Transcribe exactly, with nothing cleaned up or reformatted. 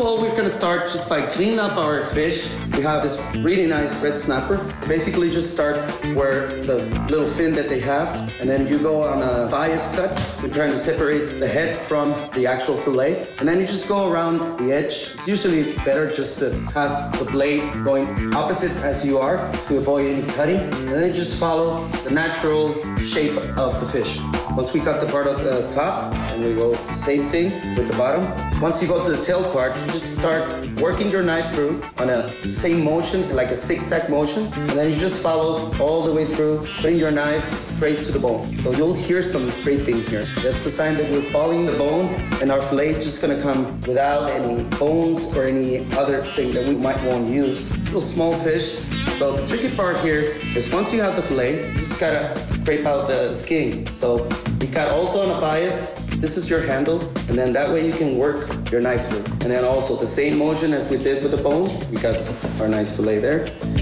of all, we're gonna start just by cleaning up our fish. We have this really nice red snapper. Basically just start where the little fin that they have, and then you go on a bias cut. You're trying to separate the head from the actual fillet, and then you just go around the edge. Usually it's better just to have the blade going opposite as you are to avoid any cutting, and then just follow the natural shape of the fish. Once we cut the part of the top, and we go same thing with the bottom. Once you go to the tail part, you just start working your knife through on a same motion, like a zigzag motion, and then you just follow all the way through, putting your knife straight to the bone. So you'll hear some grating here. That's a sign that we're following the bone, and our fillet is just gonna come without any bones or any other thing that we might want to use. Little small fish. So the tricky part here is once you have the fillet, you just gotta scrape out the skin. So we cut also on a bias. This is your handle, and then that way you can work your knife through. And then also the same motion as we did with the bone. We got our nice fillet there.